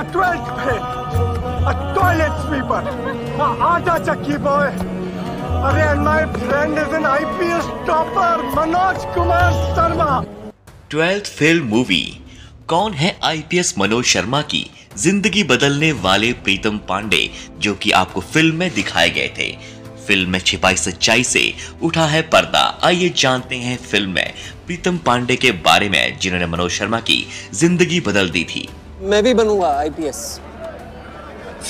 A 12th fail, a toilet sweeper, a aata chakki boy. And my friend is an IPS topper, Manoj Kumar Sharma. 12th fail movie. कौन है IPS Manoj Sharma की जिंदगी बदलने वाले प्रीतम पांडे, जो कि आपको फिल्म में दिखाए गए थे। फिल्म में छिपाई सच्चाई से उठा है पर्दा। आइए जानते हैं फिल्म में प्रीतम पांडे के बारे में, जिन्होंने मनोज शर्मा की जिंदगी बदल दी थी। मैं भी बनूंगा IPS।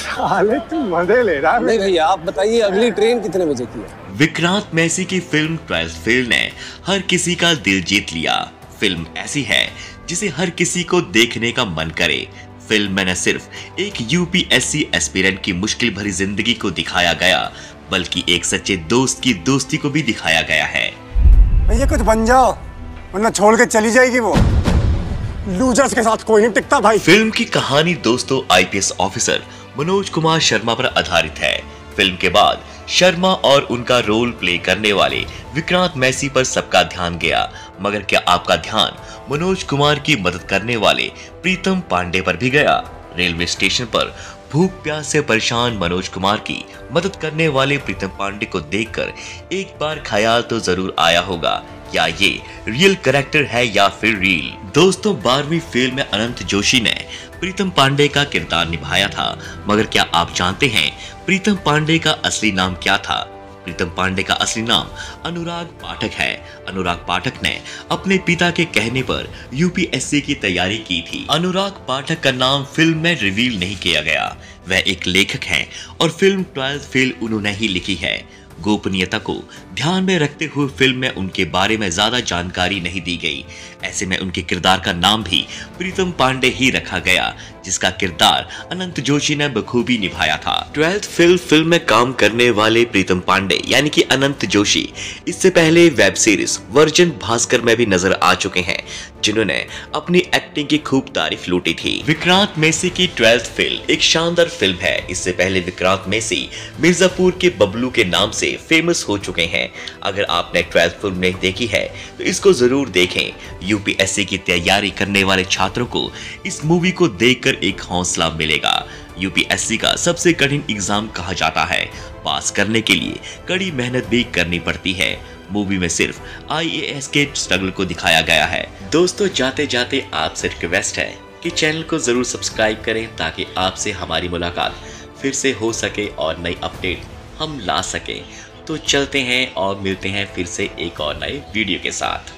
साले तू मजे ले रहा है। नहीं भैया, आप बताइए अगली ट्रेन कितने बजे की है? विक्रांत मैसी की फिल्म 12th फेल ने हर किसी का दिल जीत लिया। फिल्म ऐसी है जिसे हर किसी को देखने का मन करे। फिल्म में न सिर्फ एक UPSC एस्पिरेंट की मुश्किल भरी जिंदगी को दिखाया गया, बल्कि एक सच्चे दोस्त की दोस्ती को भी दिखाया गया है। भैया कुछ बन जाओ, वरना छोड़ के चली जाएगी वो। लूजर्स के साथ कोई नहीं टिकता भाई। फिल्म की कहानी दोस्तों IPS ऑफिसर मनोज कुमार शर्मा पर आधारित है। फिल्म के बाद शर्मा और उनका रोल प्ले करने वाले विक्रांत मैसी पर सबका ध्यान गया, मगर क्या आपका ध्यान मनोज कुमार की मदद करने वाले प्रीतम पांडे पर भी गया? रेलवे स्टेशन पर भूख प्यास से परेशान मनोज कुमार की मदद करने वाले प्रीतम पांडे को देखकर एक बार ख्याल तो जरूर आया होगा, क्या ये रियल कैरेक्टर है या फिर रील? दोस्तों 12वीं फेल में अनंत जोशी ने प्रीतम पांडे का किरदार निभाया था, मगर क्या आप जानते हैं प्रीतम पांडे का असली नाम क्या था? प्रीतम पांडे का असली नाम अनुराग पाठक है। अनुराग पाठक ने अपने पिता के कहने पर UPSC की तैयारी की थी। अनुराग पाठक का नाम फिल्म में रिवील नहीं किया गया। वह एक लेखक हैं और फिल्म 12th फेल उन्होंने ही लिखी है। गोपनीयता को ध्यान में रखते हुए फिल्म में उनके बारे में ज्यादा जानकारी नहीं दी गई। ऐसे में उनके किरदार का नाम भी प्रीतम पांडे ही रखा गया, जिसका किरदार अनंत जोशी ने बखूबी निभाया था। 12th फिल्म में काम करने वाले प्रीतम पांडे यानी कि अनंत जोशी इससे पहले वेब सीरीज वर्जन भास्कर में भी नजर आ चुके हैं, जिन्होंने अपनी एक्टिंग की खूब तारीफ लूटी थी। विक्रांत मैसी की 12th फेल एक शानदार फिल्म है। इससे पहले विक्रांत मैसी मिर्जापुर के बबलू के नाम से फेमस हो चुके हैं। अगर आपने 12th फिल्म नहीं देखी है तो इसको जरूर देखें। UPSC की तैयारी करने वाले छात्रों को इस मूवी को देखकर एक हौसला मिलेगा। UPSC का सबसे कठिन एग्जाम कहा जाता है। पास करने के लिए कड़ी मेहनत भी करनी पड़ती है। मूवी में सिर्फ IAS के स्ट्रगल को दिखाया गया है। दोस्तों जाते जाते आपसे रिक्वेस्ट है कि चैनल को जरूर सब्सक्राइब करें, ताकि आपसे हमारी मुलाकात फिर से हो सके और नई अपडेट हम ला सकें। तो चलते हैं और मिलते हैं फिर से एक और नए वीडियो के साथ।